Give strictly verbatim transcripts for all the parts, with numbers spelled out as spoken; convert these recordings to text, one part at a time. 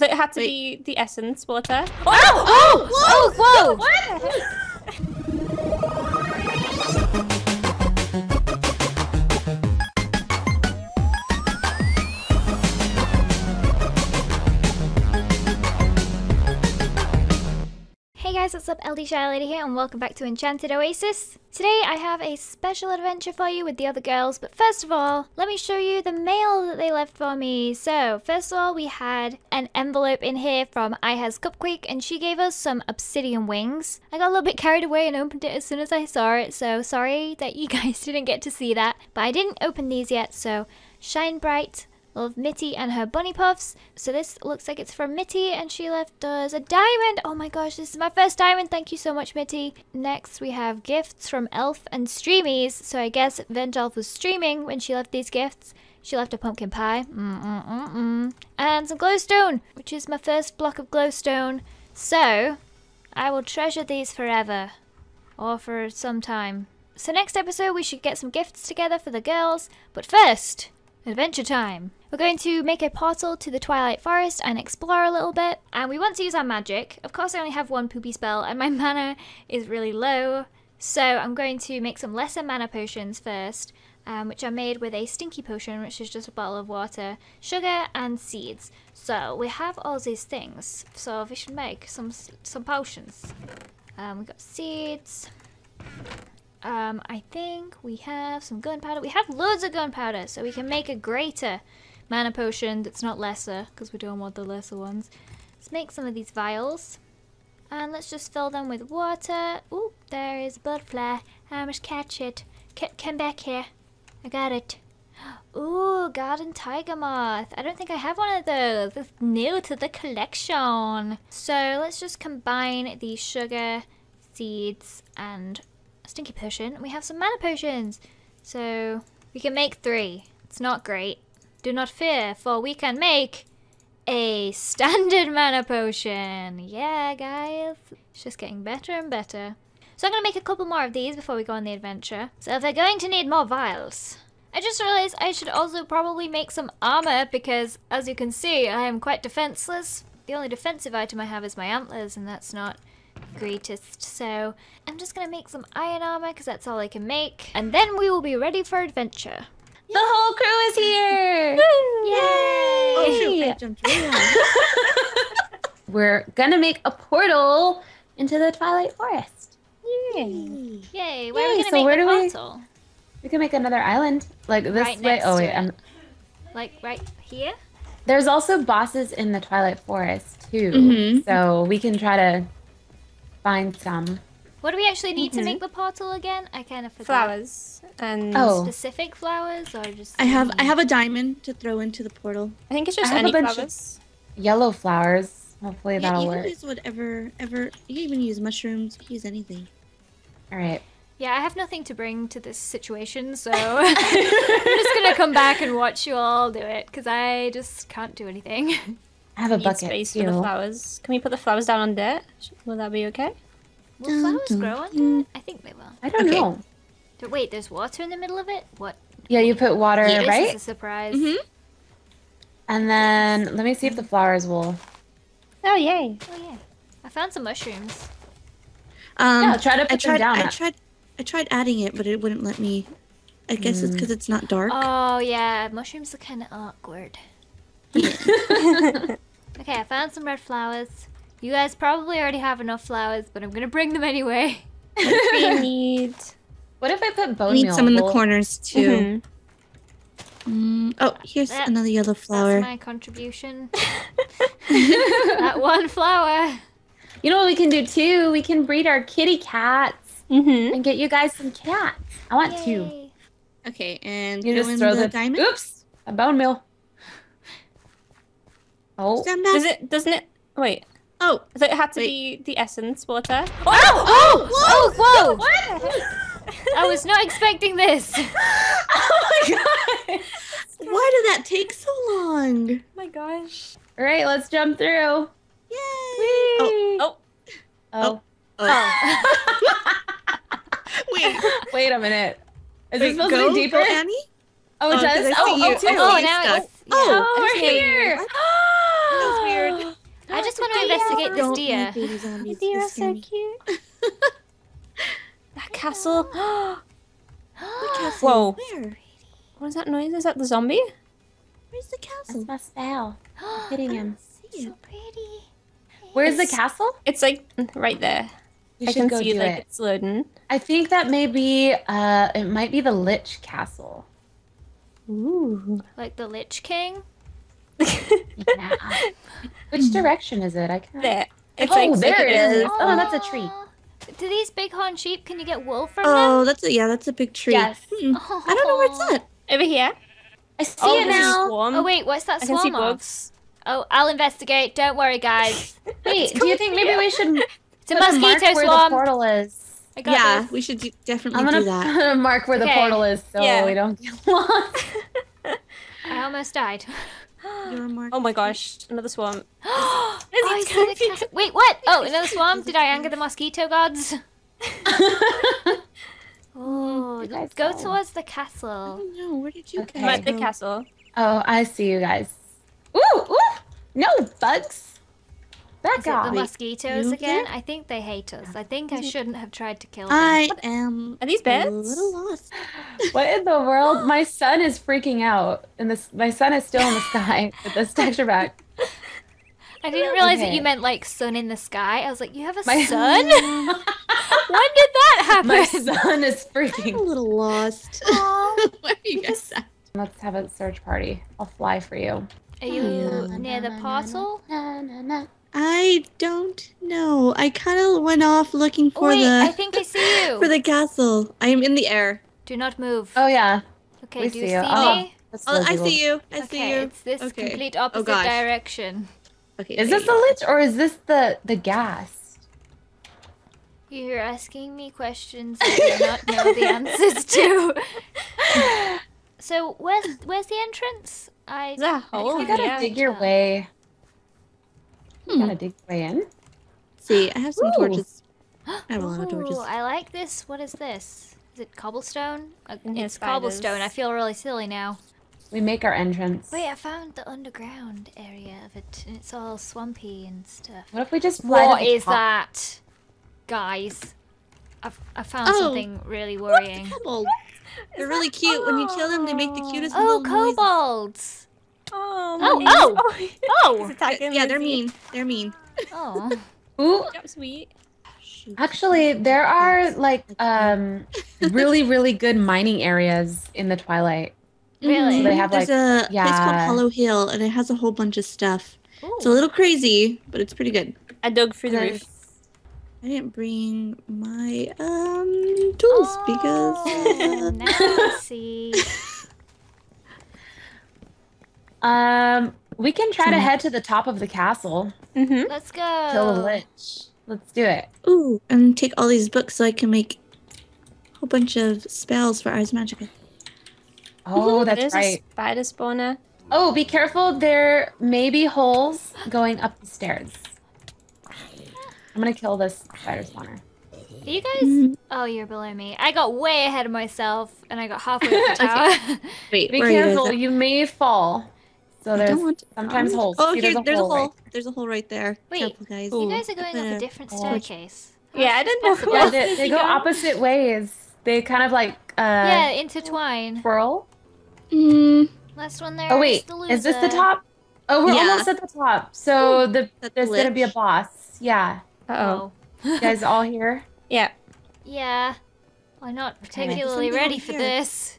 So it had to Wait. be the essence water. Oh! Oh! Oh! Whoa! Oh, whoa. Hey guys, what's up? LDShadowLady here and welcome back to Enchanted Oasis. Today I have a special adventure for you with the other girls, but first of all, let me show you the mail that they left for me. So, first of all, we had an envelope in here from IHasCupquake, and she gave us some obsidian wings. I got a little bit carried away and opened it as soon as I saw it, so sorry that you guys didn't get to see that. But I didn't open these yet, so shine bright. Love Mitty and her bunny puffs. So this looks like it's from Mitty, and she left us a diamond. Oh my gosh, this is my first diamond. Thank you so much, Mitty. Next, we have gifts from Elf and Streamies. So I guess Vengelfe was streaming when she left these gifts. She left a pumpkin pie. Mm-mm-mm-mm. And some glowstone, which is my first block of glowstone. So I will treasure these forever, or for some time. So next episode, we should get some gifts together for the girls. But first, adventure time. We're going to make a portal to the Twilight Forest and explore a little bit. And we want to use our magic. Of course, I only have one poopy spell and my mana is really low. So I'm going to make some lesser mana potions first, um, which I made with a stinky potion, which is just a bottle of water, sugar and seeds. So we have all these things. So we should make some some potions. Um, we've got seeds. Um, I think we have some gunpowder. We have loads of gunpowder, so we can make a greater mana potion that's not lesser, because we don't want the lesser ones. Let's make some of these vials. And let's just fill them with water. Ooh, there is a butterfly. I must catch it. C come back here. I got it. Ooh, garden tiger moth. I don't think I have one of those. It's new to the collection. So let's just combine the sugar, seeds, and stinky potion. We have some mana potions. So we can make three. It's not great. Do not fear, for we can make a standard mana potion. Yeah, guys. It's just getting better and better. So I'm going to make a couple more of these before we go on the adventure. So if we're going to need more vials. I just realized I should also probably make some armor because, as you can see, I am quite defenseless. The only defensive item I have is my antlers, and that's not the greatest. So I'm just going to make some iron armor because that's all I can make. And then we will be ready for adventure. The whole crew is here! Yay! Oh, shoot. I jumped really on. We're gonna make a portal into the Twilight Forest. Yay! Yay! Where Yay. Are we gonna so make where a portal? We... we can make another island, like this right way. Oh wait, I'm... like right here. There's also bosses in the Twilight Forest too, mm-hmm. so we can try to find some. What do we actually need mm-hmm. to make the portal again? I kind of forgot. Flowers and oh. specific flowers, or just I have I have a diamond to throw into the portal. I think it's just I any have a bunch flowers. Of yellow flowers. Hopefully yeah, that'll you work. You can use whatever, ever. You can even use mushrooms. You can use anything. All right. Yeah, I have nothing to bring to this situation, so I'm just gonna come back and watch you all do it because I just can't do anything. I have a bucket space too. For the flowers. Can we put the flowers down on dirt? Will that be okay? Will flowers grow on dirt? I think they will. I don't okay. know. But wait, there's water in the middle of it? What? Yeah, you put water, yeah, right? This is a surprise. Mm-hmm. And then, let me see if the flowers will... Oh, yay. Oh, yeah. I found some mushrooms. Um, no, try to put I tried, them down. I tried, I tried adding it, but it wouldn't let me... I guess mm. it's because it's not dark. Oh, yeah. Mushrooms are kind of awkward. Yeah. Okay, I found some red flowers. You guys probably already have enough flowers, but I'm gonna bring them anyway. What do we need? What if I put bone meal? We need some in the corners too. Mm-hmm. mm, oh, here's that, another yellow flower. That's my contribution. That one flower. You know what we can do too? We can breed our kitty cats mm-hmm. and get you guys some cats. I want Yay. two. Okay, and you throw just in throw the, the diamond. Oops, a bone meal. Oh, does it? Doesn't it? Wait. Oh, so it had to Wait. be the essence water. Oh! Oh! Oh! Whoa! Oh, whoa. I was not expecting this. Oh my gosh! Why did that take so long? Oh my gosh! All right, let's jump through. Yay! Whee. Oh! Oh! Oh! oh. Wait! Wait a minute. Is Wait, it supposed go, to be deeper? Go, Annie? Oh, it oh, does. I oh, oh, oh, oh, now it's. Oh, yeah. oh, we're here. That's weird. investigate this deer. The deer are so cute. That castle. castle. Whoa. Where? What is that noise? Is that the zombie? Where's the castle? That's my spell. I'm hitting him. So pretty. Where's it's, the castle? It's like right there. You I should can go see do like it. It's loading. I think that may be, uh, it might be the Lich Castle. Ooh. Like the Lich King? Yeah. Which direction is it? I can't. There. It's oh, like there it is. Aww. Oh, that's a tree. Do these bighorn sheep? Can you get wool from oh, them? Oh, that's a, yeah, that's a big tree. Yes. Mm-mm. Oh. I don't know where it's at. Over here. I see oh, it now. Oh wait, what's that I swarm can see of? Bugs. Oh, I'll investigate. Don't worry, guys. Wait, do you think maybe we should? It's a mosquito where swarm. The portal is. I got yeah, this. We should do, definitely I'm gonna do that. I'm gonna mark where okay. the portal is so yeah. we don't get lost. I almost died. Oh my gosh, another swarm. Oh, I wait, what? Oh, another swarm? Did I anger the mosquito gods? Oh, let's go know. Towards the castle. I don't know. Where did you okay. go? I'm at the castle. Oh, I see you guys. Ooh, ooh! No bugs! Back off. The mosquitoes you again? There? I think they hate us. I think I shouldn't have tried to kill them. I am. Are these beds? A little lost. What in the world? My son is freaking out, and this my son is still in the sky with this texture back. I didn't realize okay. that you meant like sun in the sky. I was like, you have a my son? When did that happen? My son is freaking. I'm a little lost. Where are you guys at? Let's have a search party. I'll fly for you. Are you oh, near the portal? Na, na, na. I don't know. I kind of went off looking for oh, wait, the. I think I see you. For the castle. I am in the air. Do not move. Oh yeah. Okay. We do see you see you. me? Oh, oh, I see you. I okay, see you. It's this okay. complete opposite oh, direction. Okay. Is this the lich or is this the the gas? You're asking me questions I do not know the answers to. So where's where's the entrance? I. The hole. You gotta dig your way. You gotta dig way in. See, I have some Ooh. torches. I have a lot of torches. Ooh, I like this. What is this? Is it cobblestone? And it's cobblestone. I feel really silly now. We make our entrance. Wait, I found the underground area of it, and it's all swampy and stuff. What if we just fly What to the is top? that? Guys, I've, I found oh, something really worrying. What? They're really cute. Oh. When you kill them, they make the cutest oh, little noises. Oh, kobolds! Oh, oh, oh, oh! oh. Yeah, they're mean. They're mean. Oh. Ooh. That was sweet. Actually, there are, like, um, really, really good mining areas in the Twilight. Really? So they have, like, There's a yeah. place called Hollow Hill, and it has a whole bunch of stuff. Ooh. It's a little crazy, but it's pretty good. I dug through the roof. I didn't bring my, um, tools oh, because... Uh... Now I see. Um, we can try to head to the top of the castle. Mm-hmm. Let's go. Kill the lich. Let's do it. Ooh, and take all these books so I can make a whole bunch of spells for Ice Magicka. Oh, that's There's right. A spider spawner. Oh, be careful. There may be holes going up the stairs. I'm gonna kill this spider spawner. Are you guys? Mm. Oh, you're below me. I got way ahead of myself, and I got halfway up the tower. Okay. Wait, be careful. You, you may fall. So there's want sometimes holes. Oh, okay, See, there's a there's hole. A hole. Right there. There's a hole right there. Wait, careful, guys. you guys are going up a different staircase. Oh. Yeah, I didn't know. Yeah, they, they go opposite ways. They kind of like uh, yeah intertwine. Swirl. Mm. Last one there. Oh wait, is, the is this the top? Oh, we're yeah. almost at the top. So Ooh, the there's gonna be a boss. Yeah. Uh oh. You guys all here? Yeah. Yeah. I'm not particularly okay. ready for this.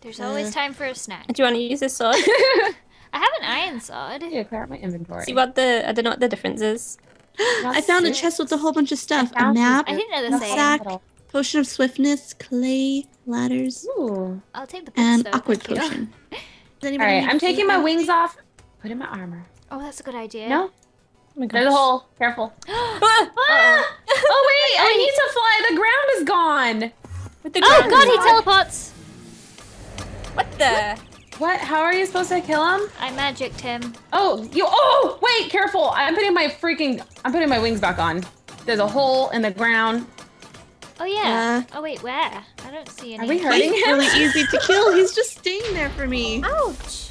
There's always time for a snack. Do you want to use this sword? I have an iron sword. Yeah, clear out my inventory. See what the I don't know what the difference is. I found six. a chest with a whole bunch of stuff. A map, I didn't know the same. sack, potion of swiftness, clay, ladders. Ooh. I'll take the and though, awkward potion. All right, I'm taking my out? wings off. Put in my armor. Oh, that's a good idea. No. Oh my gosh. There's a hole. Careful. ah! Uh-oh. Oh wait! I need to fly. The ground is gone. But the ground oh god, is gone. He teleports. What the? What? How are you supposed to kill him? I magicked him. Oh, you. Oh, wait, careful. I'm putting my freaking. I'm putting my wings back on. There's a hole in the ground. Oh, yeah. Uh, oh, wait, where? I don't see any. Are we hurting him? Really easy to kill. He's just staying there for me. Ouch.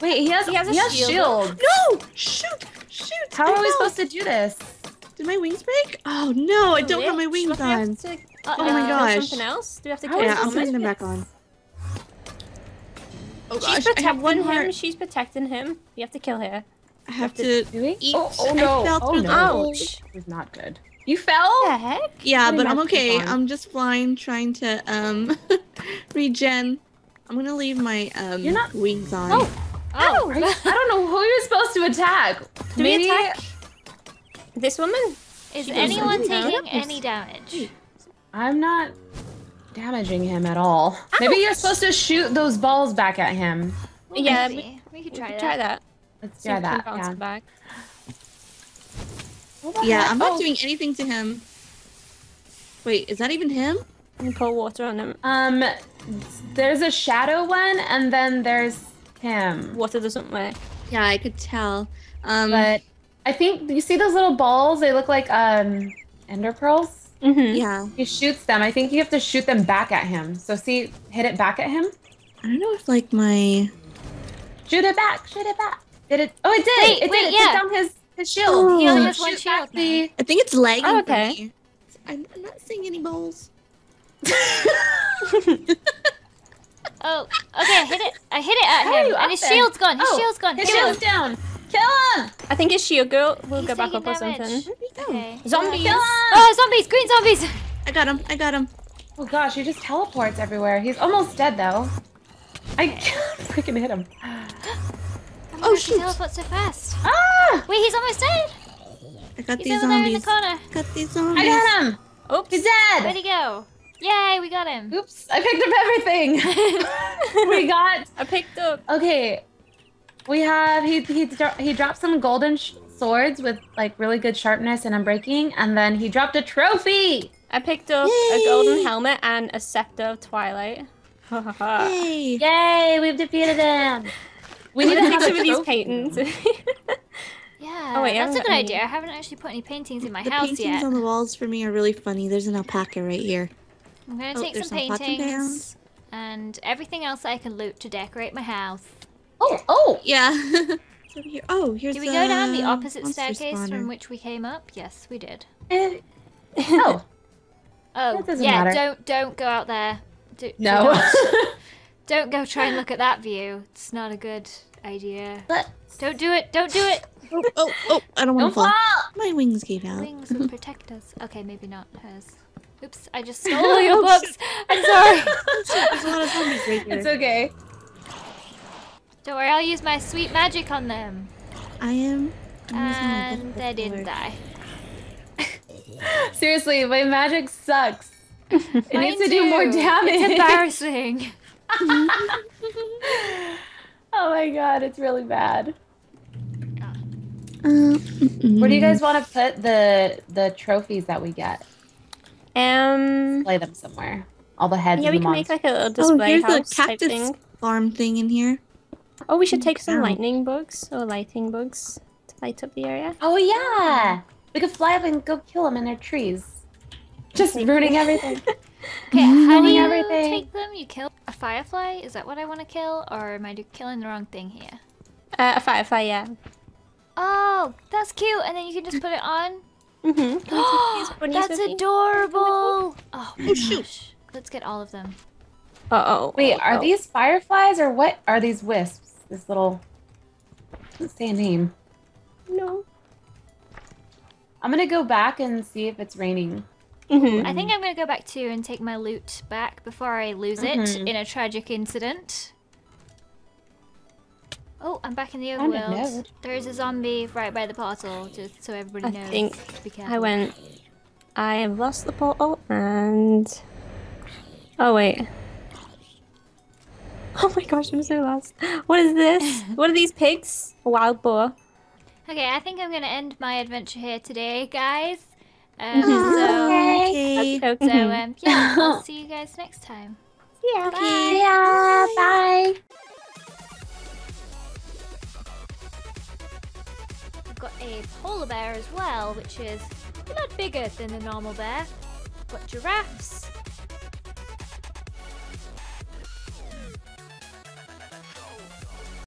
Wait, he has he has a he has shield. shield. No! Shoot! Shoot! How are we supposed to do this? Did my wings break? Oh no, I don't have my wings on. To, uh, oh my uh, gosh. Something else? Do we have to? Yeah, I'm putting them back on. Oh, she's gosh, protecting him. Heart. She's protecting him. You have to kill her. I have, have to, to eat. Oh, oh no! I fell oh no! Ouch! It was not good. You fell? What the heck? Yeah, what but I'm okay. I'm just flying, trying to um regen. I'm gonna leave my um you're not... wings on. Oh! Oh! You... I don't know who you're supposed to attack. Do Maybe... we attack this woman? Is she anyone taking any damage? I'm not damaging him at all. Ouch. Maybe you're supposed to shoot those balls back at him. Well, yeah, we, we could try, we that. try that. Let's try that. Bounce yeah. back. Yeah, heck? I'm not oh. doing anything to him. Wait, is that even him? Can you pour water on him? Um, there's a shadow one, and then there's him. Water doesn't work. Yeah, I could tell. Um, but I think you see those little balls. They look like um ender pearls. Mm-hmm. Yeah. He shoots them. I think you have to shoot them back at him. So see, hit it back at him. I don't know if like my shoot it back, shoot it back. Did it? Oh, it did. Wait, it wait, did. It yeah. took down his. His shield. Oh, he only has one shield. The... I think it's lagging. Oh, okay. For me. I'm, I'm not seeing any balls. Oh, okay. I hit it. I hit it at How him, and his there? shield's gone. His oh, shield's gone. His Kill shield's him. down. Kill him. I think his shield go will He's go back up damage. or something. Okay. Zombies. Kill him. Oh, zombies! Green zombies. I got him. I got him. Oh gosh, he just teleports everywhere. He's almost dead though. I can't freaking hit him. Oh, shoot! He teleports so fast. Ah! Wait, he's almost dead. I got he's these over zombies. There in the corner. I got these zombies. I got him. Oops, he's dead. Where'd he go? Yay, we got him. Oops, I picked up everything. we got. I picked up. Okay, we have. He he he dropped some golden sh swords with like really good sharpness and unbreaking, and then he dropped a trophy. I picked up Yay. a golden helmet and a scepter of Twilight. Yay! Yay! We've defeated him. We need to pick some of these paintings. yeah, oh, wait, that's a good idea. I house. haven't actually put any paintings in my the house yet. The paintings on the walls for me are really funny. There's an alpaca right here. I'm going to oh, take some paintings and everything else I can loot to decorate my house. Oh, oh, yeah. here. Oh, here's Did we go down the opposite staircase spawner. from which we came up? Yes, we did. Uh, oh. oh, yeah, matter. don't don't go out there. Do, no. Do Don't go try and look at that view. It's not a good idea. But don't do it. Don't do it. oh, oh, oh, I don't want to fall. fall. My wings gave out. Wings will protect us. Okay, maybe not hers. Oops, I just stole all your books. I'm sorry. There's a lot of zombies right here. It's okay. Don't worry, I'll use my sweet magic on them. I am. I'm and they didn't die. Seriously, my magic sucks. It Mine needs to too. do more damage. It's embarrassing. oh my god, it's really bad. Uh, Where do you guys want to put the the trophies that we get? Um, display them somewhere. All the heads. Yeah, we can make like a little display house. Oh, here's a cactus farm thing in here. Oh, we should take some lightning bugs or lightning bugs to light up the area. Oh yeah, we could fly up and go kill them in their trees. Just ruining everything. Okay, how do you everything. take them? You kill a firefly? Is that what I want to kill? Or am I killing the wrong thing here? Uh, a firefly, yeah. Oh, that's cute. And then you can just put it on? Mm-hmm. That's adorable. Oh, my gosh. Let's get all of them. Uh-oh. Wait, uh-oh. are these fireflies or what are these wisps? This little... Let's say a name. No. I'm going to go back and see if it's raining. Mm-hmm. I think I'm going to go back too and take my loot back before I lose it mm-hmm. in a tragic incident. Oh, I'm back in the overworld. There is a zombie right by the portal, just so everybody knows. I think to be careful. I went... I have lost the portal and... Oh, wait. Oh my gosh, I'm so lost. What is this? What are these pigs? A wild boar. Okay, I think I'm going to end my adventure here today, guys. Um, so, okay. Okay. so um, yeah, I'll see you guys next time. Yeah. Bye. Okay. Yeah, bye. I've got a polar bear as well, which is a lot bigger than a normal bear. I've got giraffes.